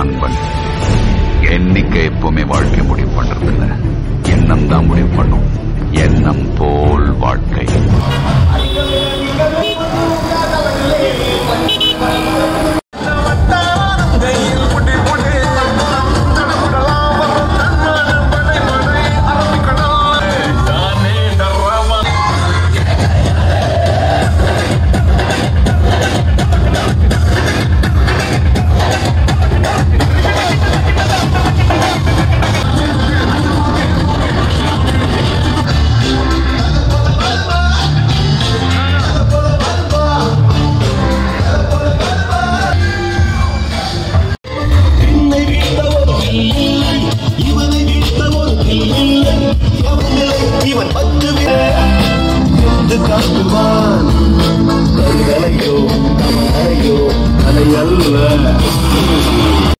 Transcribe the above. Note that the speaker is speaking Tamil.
அன்பன் எண்ணிக்கை எப்பவுமே வாழ்க்கை முடிவு பண்றது இல்லை, எண்ணம் தான் முடிவு பண்ணும். எண்ணம் போல் வாழ்க்கை.